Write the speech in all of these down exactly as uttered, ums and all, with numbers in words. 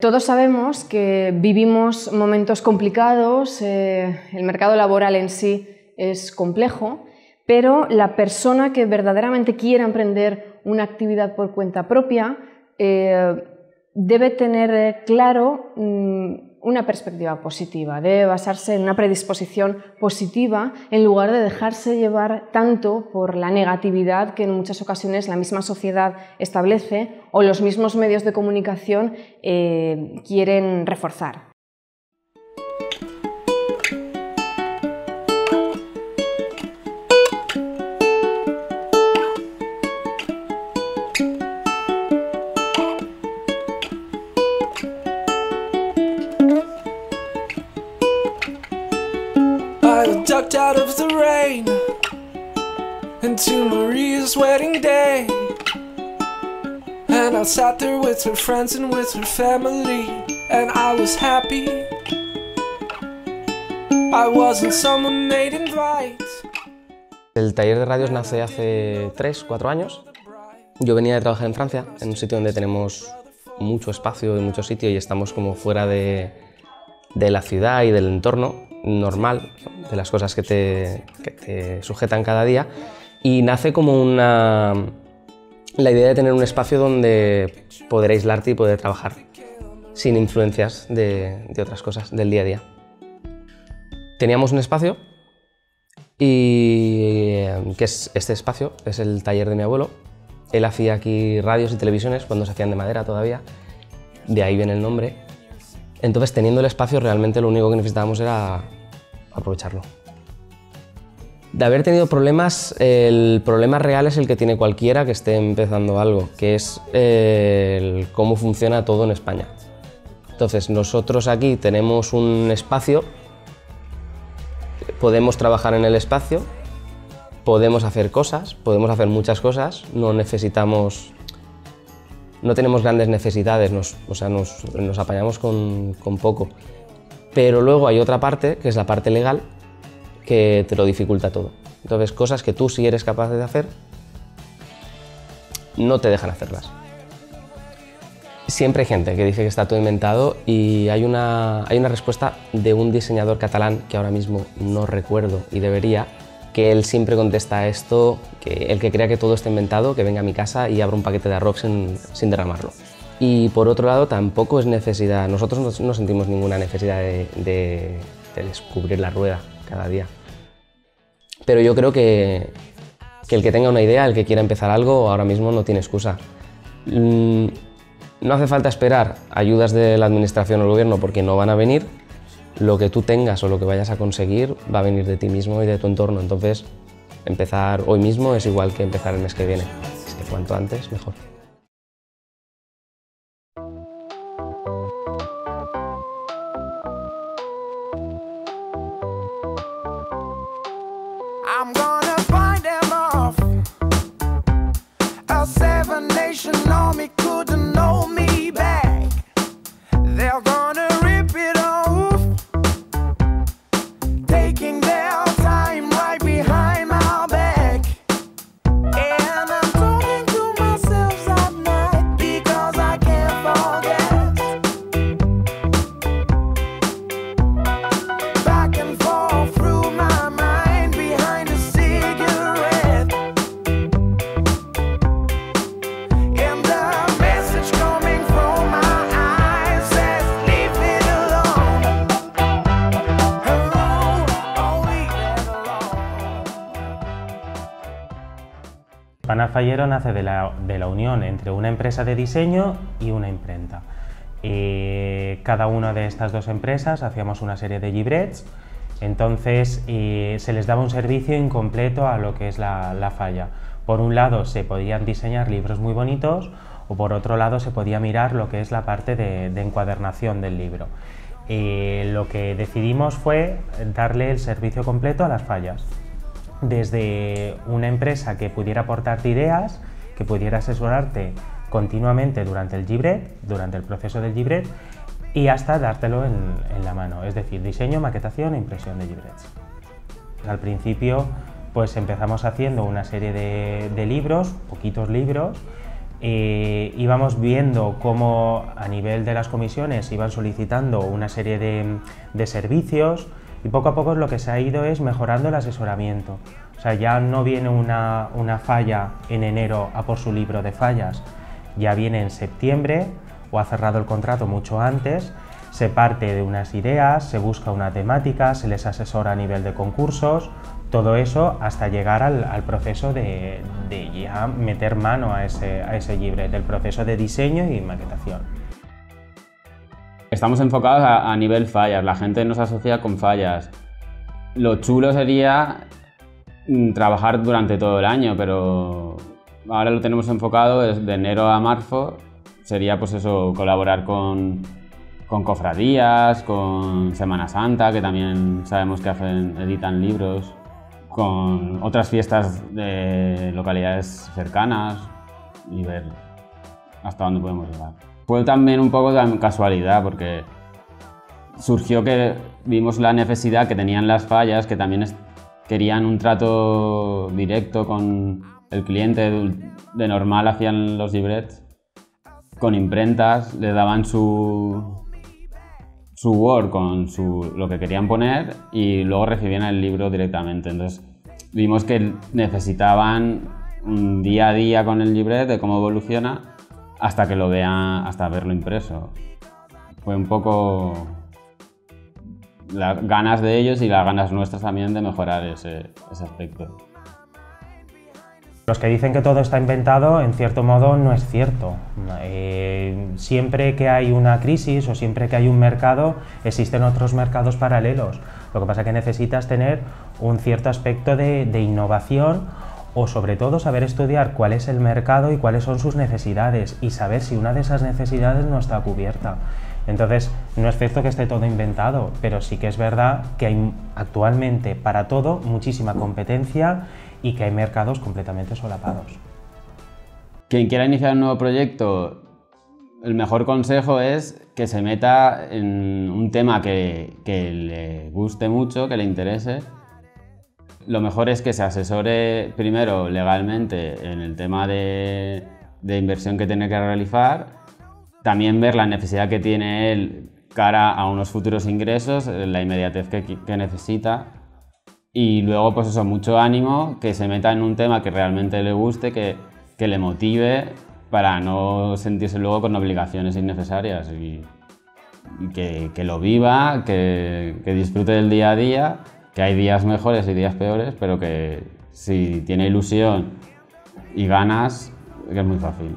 Todos sabemos que vivimos momentos complicados, eh, el mercado laboral en sí es complejo, pero la persona que verdaderamente quiera emprender una actividad por cuenta propia eh, debe tener claro mmm, una perspectiva positiva, debe basarse en una predisposición positiva en lugar de dejarse llevar tanto por la negatividad que en muchas ocasiones la misma sociedad establece o los mismos medios de comunicación eh, quieren reforzar. Ducked out of the rain into Maria's wedding day, and I sat there with her friends and with her family, and I was happy. I wasn't someone made invite. El taller de radios nace hace tres, cuatro años. Yo venía de trabajar en Francia, en un sitio donde tenemos mucho espacio y mucho sitio y estamos como fuera de, de la ciudad y del entorno normal, de las cosas que te, que te sujetan cada día, y nace como una, la idea de tener un espacio donde poder aislarte y poder trabajar sin influencias de, de otras cosas del día a día. Teníamos un espacio y que es este espacio, es el taller de mi abuelo. Él hacía aquí radios y televisiones cuando se hacían de madera todavía, de ahí viene el nombre. Entonces, teniendo el espacio, realmente lo único que necesitábamos era aprovecharlo. De haber tenido problemas, el problema real es el que tiene cualquiera que esté empezando algo, que es el cómo funciona todo en España. Entonces, nosotros aquí tenemos un espacio, podemos trabajar en el espacio, podemos hacer cosas, podemos hacer muchas cosas, no necesitamos... No tenemos grandes necesidades, nos, o sea, nos, nos apañamos con, con poco. Pero luego hay otra parte, que es la parte legal, que te lo dificulta todo. Entonces, cosas que tú sí eres capaz de hacer, no te dejan hacerlas. Siempre hay gente que dice que está todo inventado y hay una, hay una respuesta de un diseñador catalán, que ahora mismo no recuerdo y debería, que él siempre contesta esto, que el que crea que todo está inventado, que venga a mi casa y abra un paquete de arroz sin, sin derramarlo. Y por otro lado, tampoco es necesidad, nosotros no, no sentimos ninguna necesidad de, de, de descubrir la rueda cada día. Pero yo creo que, que el que tenga una idea, el que quiera empezar algo, ahora mismo no tiene excusa. No hace falta esperar ayudas de la administración o el gobierno porque no van a venir. Lo que tú tengas o lo que vayas a conseguir va a venir de ti mismo y de tu entorno. Entonces, empezar hoy mismo es igual que empezar el mes que viene. Es que cuanto antes, mejor. Panafallero nace de la, de la unión entre una empresa de diseño y una imprenta. Y cada una de estas dos empresas hacíamos una serie de librets, entonces se les daba un servicio incompleto a lo que es la, la falla. Por un lado se podían diseñar libros muy bonitos o por otro lado se podía mirar lo que es la parte de, de encuadernación del libro. Y lo que decidimos fue darle el servicio completo a las fallas. Desde una empresa que pudiera aportarte ideas, que pudiera asesorarte continuamente durante el libret, durante el proceso del libret, y hasta dártelo en, en la mano, es decir, diseño, maquetación e impresión de librets. Al principio pues empezamos haciendo una serie de, de libros, poquitos libros, Eh, íbamos viendo cómo a nivel de las comisiones iban solicitando una serie de, de servicios, y poco a poco lo que se ha ido es mejorando el asesoramiento. O sea, ya no viene una, una falla en enero a por su libro de fallas, ya viene en septiembre o ha cerrado el contrato mucho antes, se parte de unas ideas, se busca una temática, se les asesora a nivel de concursos, todo eso hasta llegar al, al proceso de, de ya meter mano a ese, a ese libret, del proceso de diseño y maquetación. Estamos enfocados a, a nivel fallas, la gente nos asocia con fallas. Lo chulo sería trabajar durante todo el año, pero ahora lo tenemos enfocado de enero a marzo, sería pues eso, colaborar con, con cofradías, con Semana Santa, que también sabemos que hacen, editan libros, con otras fiestas de localidades cercanas y ver hasta dónde podemos llegar. Fue también un poco de casualidad, porque surgió que vimos la necesidad que tenían las fallas, que también querían un trato directo con el cliente. De normal hacían los librets con imprentas, le daban su, su Word con su, lo que querían poner, y luego recibían el libro directamente. Entonces vimos que necesitaban un día a día con el libret, de cómo evoluciona, hasta que lo vean, hasta verlo impreso. Fue un poco las ganas de ellos y las ganas nuestras también de mejorar ese, ese aspecto. Los que dicen que todo está inventado, en cierto modo, no es cierto. Eh, siempre que hay una crisis o siempre que hay un mercado, existen otros mercados paralelos. Lo que pasa es que necesitas tener un cierto aspecto de, de innovación, o sobre todo saber estudiar cuál es el mercado y cuáles son sus necesidades, y saber si una de esas necesidades no está cubierta. Entonces, no es cierto que esté todo inventado, pero sí que es verdad que hay actualmente para todo muchísima competencia y que hay mercados completamente solapados. Quien quiera iniciar un nuevo proyecto, el mejor consejo es que se meta en un tema que, que le guste mucho, que le interese. Lo mejor es que se asesore primero legalmente en el tema de, de inversión que tiene que realizar, también ver la necesidad que tiene él cara a unos futuros ingresos, la inmediatez que, que necesita, y luego pues eso, mucho ánimo, que se meta en un tema que realmente le guste, que, que le motive, para no sentirse luego con obligaciones innecesarias, y, y que, que lo viva, que, que disfrute del día a día, que hay días mejores y días peores, pero que si tiene ilusión y ganas, que es muy fácil.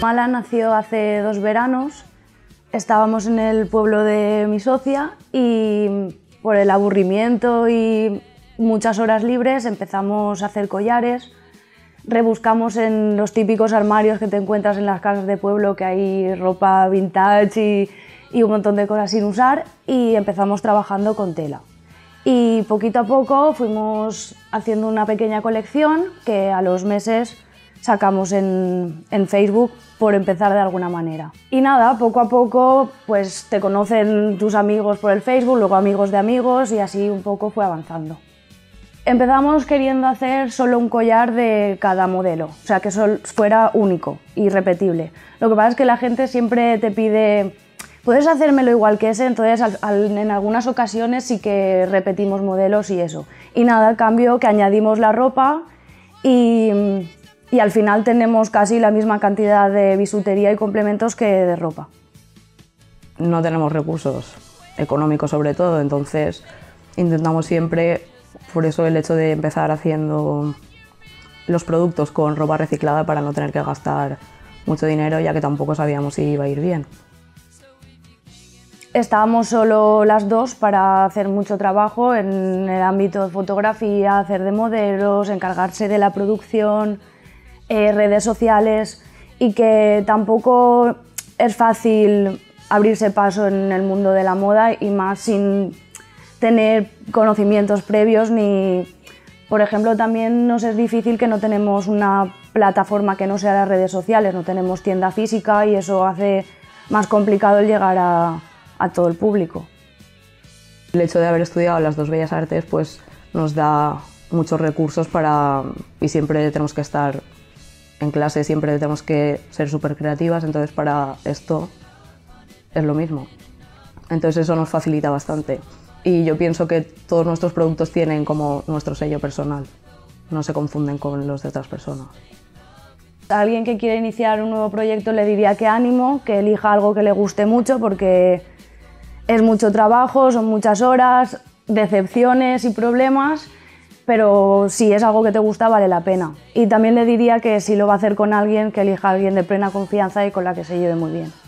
Mala nació hace dos veranos, estábamos en el pueblo de mi socia y por el aburrimiento y muchas horas libres empezamos a hacer collares, rebuscamos en los típicos armarios que te encuentras en las casas de pueblo, que hay ropa vintage y, y un montón de cosas sin usar, y empezamos trabajando con tela. Y poquito a poco fuimos haciendo una pequeña colección que a los meses sacamos en, en Facebook, por empezar de alguna manera. Y nada, poco a poco pues te conocen tus amigos por el Facebook, luego amigos de amigos, y así un poco fue avanzando. Empezamos queriendo hacer solo un collar de cada modelo, o sea que eso fuera único y repetible. Lo que pasa es que la gente siempre te pide, ¿puedes hacérmelo igual que ese? Entonces al, al, en algunas ocasiones sí que repetimos modelos y eso. Y nada, al cambio que añadimos la ropa y... y al final tenemos casi la misma cantidad de bisutería y complementos que de ropa. No tenemos recursos económicos sobre todo, entonces intentamos siempre, por eso el hecho de empezar haciendo los productos con ropa reciclada para no tener que gastar mucho dinero, ya que tampoco sabíamos si iba a ir bien. Estábamos solo las dos para hacer mucho trabajo en el ámbito de fotografía, hacer de modelos, encargarse de la producción, eh, redes sociales, y que tampoco es fácil abrirse paso en el mundo de la moda y más sin tener conocimientos previos ni, por ejemplo, también nos es difícil que no tenemos una plataforma que no sea las redes sociales, no tenemos tienda física y eso hace más complicado el llegar a, a todo el público. El hecho de haber estudiado las dos bellas artes pues nos da muchos recursos para, y siempre tenemos que estar en clase, siempre tenemos que ser súper creativas, entonces para esto es lo mismo. Entonces eso nos facilita bastante. Y yo pienso que todos nuestros productos tienen como nuestro sello personal, no se confunden con los de otras personas. A alguien que quiere iniciar un nuevo proyecto le diría que ánimo, que elija algo que le guste mucho porque es mucho trabajo, son muchas horas, decepciones y problemas, pero si es algo que te gusta vale la pena. Y también le diría que si lo va a hacer con alguien, que elija a alguien de plena confianza y con la que se lleve muy bien.